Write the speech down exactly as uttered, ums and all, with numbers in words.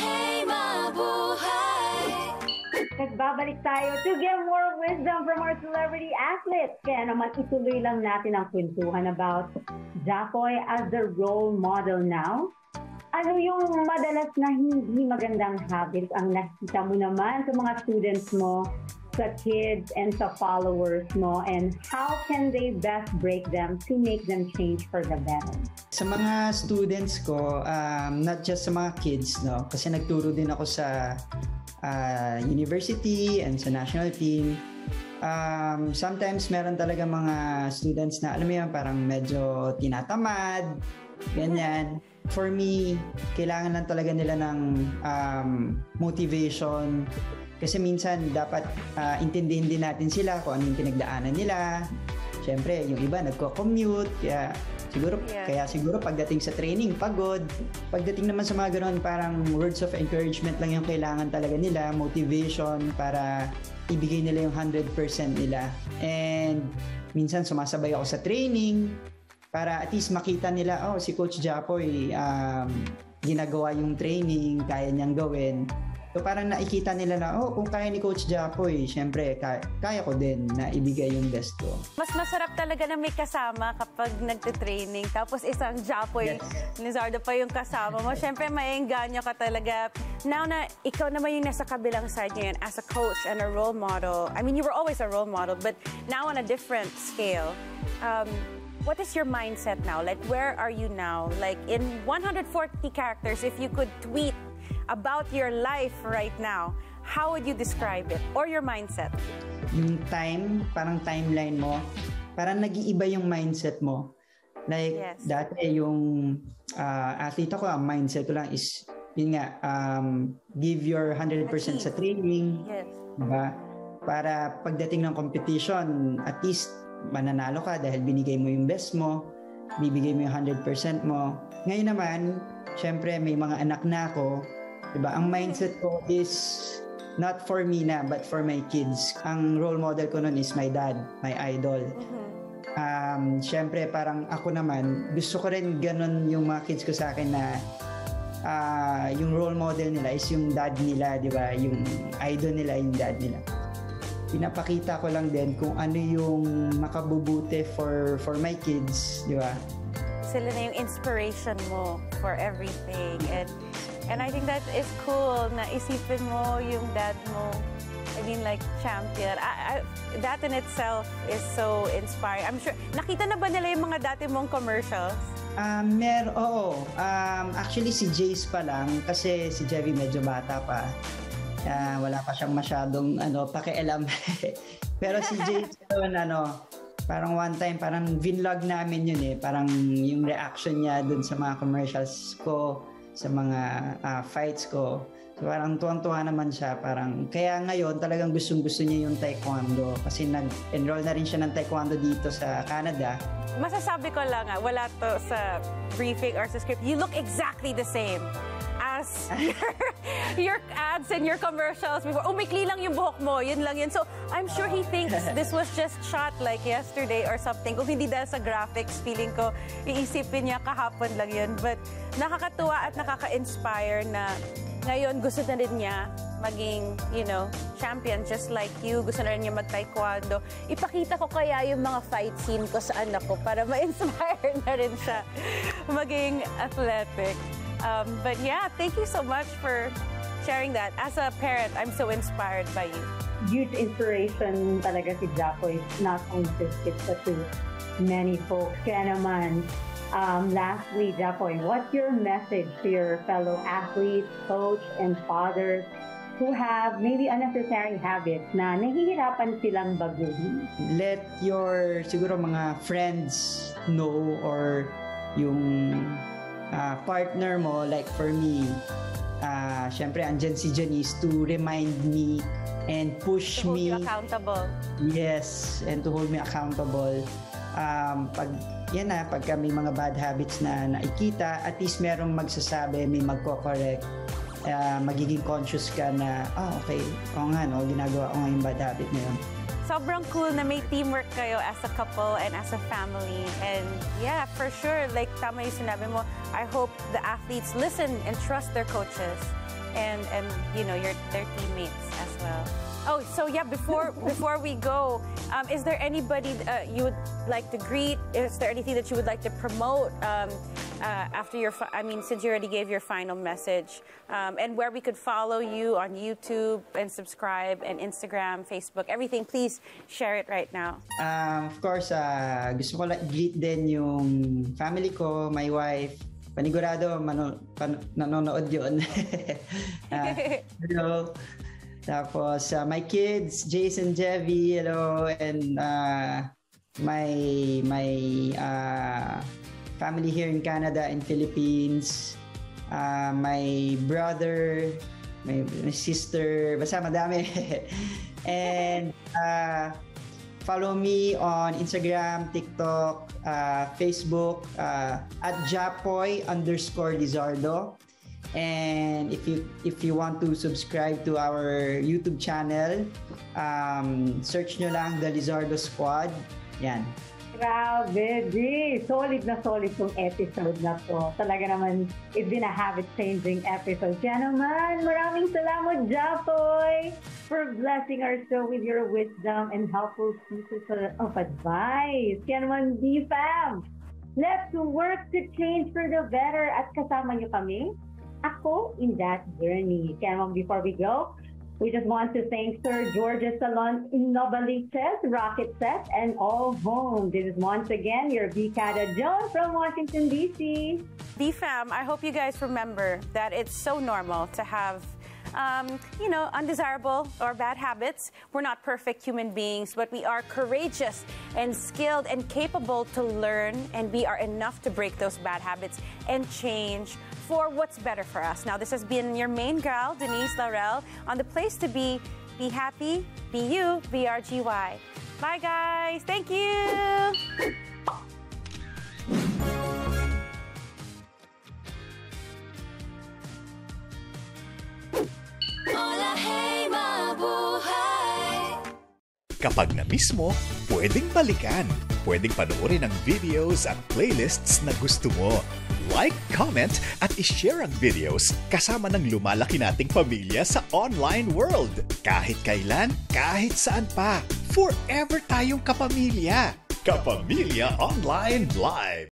Buhay, mabuhay. Nagbabalik tayo to get more wisdom from our celebrity athletes. Kaya naman ituloy lang natin ang kwentuhan about Japoy as the role model now. Ano yung madalas na hindi magandang habits ang nakita mo naman sa mga students mo, sa kids and sa followers mo, and how can they best break them to make them change for the better? Sa mga students ko, um, not just sa mga kids, no? Kasi nagturo din ako sa uh, university and sa national team. Um, sometimes meron talaga mga students na, alam mo yun, parang medyo tinatamad, ganyan. For me, kailangan lang talaga nila ng um, motivation. Kasi minsan dapat uh, intindihin din natin sila kung ano yung pinagdaanan nila. Siyempre, yung iba nagko-commute, kaya siguro, yeah. kaya siguro pagdating sa training, pagod. Pagdating naman sa mga ganoon, parang words of encouragement lang yung kailangan talaga nila, motivation para ibigay nila yung one hundred percent nila. And minsan sumasabay ako sa training para at least makita nila, oh, si Coach Japoy, um, ginagawa yung training, kaya niyang gawin. So parang nakikita nila na, oh, kung kaya ni Coach Japoy, syempre, kaya, kaya ko din na ibigay yung best ko. Mas masarap talaga na may kasama kapag nagtitraining. Tapos isang Japoy, yes. Lizardo pa yung kasama mo. Syempre, maengganyo ka talaga. Now na ikaw naman yung nasa kabilang side ngayon as a coach and a role model. I mean, you were always a role model, but now on a different scale. Um, what is your mindset now? Like, where are you now? Like, in one hundred forty characters, if you could tweet about your life right now, how would you describe it? Or your mindset? Yung time, parang timeline mo, parang nag-iiba yung mindset mo. Like, yes. dati yung uh, athlete ako, ang mindset ko lang is, yun nga, um, give your one hundred percent sa training. Yes. Diba? Para pagdating ng competition, at least mananalo ka dahil binigay mo yung best mo, bibigay mo yung one hundred percent mo. Ngayon naman, syempre may mga anak na ako. Diba? Ang mindset ko is not for me na, but for my kids. Ang role model ko nun is my dad, my idol. Um, Siyempre, parang ako naman, gusto ko rin ganun yung mga kids ko sa akin na uh, yung role model nila is yung dad nila, diba? Yung idol nila, yung dad nila. Pinapakita ko lang din kung ano yung makabubuti for, for my kids, diba? Sila na yung inspiration mo for everything. And And I think that is cool na isipin mo yung dad mo. I mean, like, champion. I, I, that in itself is so inspiring. I'm sure, nakita na ba nila yung mga dati mong commercials? Um, mer oo. Um, actually, si Jace pa lang, kasi si Jeffy medyo bata pa. Uh, wala pa siyang masyadong, ano, pakialam. Pero si Jace, ano, parang one time, parang vinlog namin yun eh. Parang yung reaction niya dun sa mga commercials ko, sa mga uh, fights ko. So, parang tuwang-tuwa naman siya. Parang, kaya ngayon, talagang gustong-gusto niya yung taekwondo. Kasi nag-enroll na rin siya ng taekwondo dito sa Canada. Masasabi ko lang, ah, wala to sa briefing or sa script. You look exactly the same as your, your ads and your commercials before. Umikli lang yung buhok mo. Yun lang yun. So, I'm sure he thinks this was just shot like yesterday or something. Kung hindi dahil sa graphics, feeling ko, iisipin niya kahapon lang yun. But, nakakatuwa at nakaka-inspire na ngayon gusto na rin niya maging, you know, champion just like you. Gusto na rin niya mag-taekwondo. Ipakita ko kaya yung mga fight scene ko sa anak ko para ma-inspire na rin siya maging athletic. Um, but yeah, thank you so much for sharing that. As a parent, I'm so inspired by you. Huge inspiration talaga si Japoy, not only to kids but to many folks. Kaya naman, Um, lastly, Japoy, what's your message to your fellow athletes, coach, and fathers who have maybe unnecessary habits na nahihirapan silang baguhin? Let your, siguro, mga friends know or yung uh, partner mo, like for me, uh, syempre, andyan si Janice to remind me and push me. To hold me accountable. Yes, and to hold me accountable. Um, pag... Yan na, pagka may mga bad habits na nakikita, at least merong magsasabi, may magko-correct, uh, magiging conscious ka na, oh, okay, o nga, no, ginagawa ko nga yung bad habit na yun. Sobrang cool na may teamwork kayo as a couple and as a family. And yeah, for sure, like tama yung sinabi mo, I hope the athletes listen and trust their coaches and and you know, your their teammates as well. Oh, so yeah, before before we go, um, is there anybody uh, you would like to greet? Is there anything that you would like to promote um, uh, after your? Fi I mean, since you already gave your final message, um, and where we could follow you on YouTube and subscribe and Instagram, Facebook, everything. Please share it right now. Um, of course, uh, gusto ko lang greet din yung family ko, my wife. Panigurado mano, pan, nanonood yun. uh, hello. Tapos uh, my kids, Jason, Jeffy, hello, and uh, my my uh, family here in Canada and Philippines, uh, my brother, my, my sister, basta madami. And uh, follow me on Instagram, TikTok, uh, Facebook uh, at Japoy underscore Lizardo. And if you if you want to subscribe to our YouTube channel, um, search nyo lang The Lizardo Squad. Yan. Grabe, G. Solid na solid tong episode na to. Talaga naman, it's been a habit-changing episode. Kaya naman, maraming salamat, Japoy, for blessing our show with your wisdom and helpful pieces of advice. Kaya naman, D F A M, let's work to change for the better. At kasama nyo kami ako in that journey. Kaya naman, before we go, we just want to thank Sir George's Salon in Noveliches, Rocket Set, and all home. This is once again your B-Cata John from Washington, D C D F A M, I hope you guys remember that it's so normal to have Um, you know, undesirable or bad habits. We're not perfect human beings, but we are courageous and skilled and capable to learn, and we are enough to break those bad habits and change for what's better for us. Now, this has been your main girl, Denise Laurel, on The Place to Be. Be happy, be you, B R G Y. Bye, guys. Thank you. Kapag na-miss mo, pwedeng balikan. Pwedeng panoorin ang videos at playlists na gusto mo. Like, comment, at ishare ang videos kasama ng lumalaki nating pamilya sa online world. Kahit kailan, kahit saan pa, forever tayong kapamilya. Kapamilya Online Live.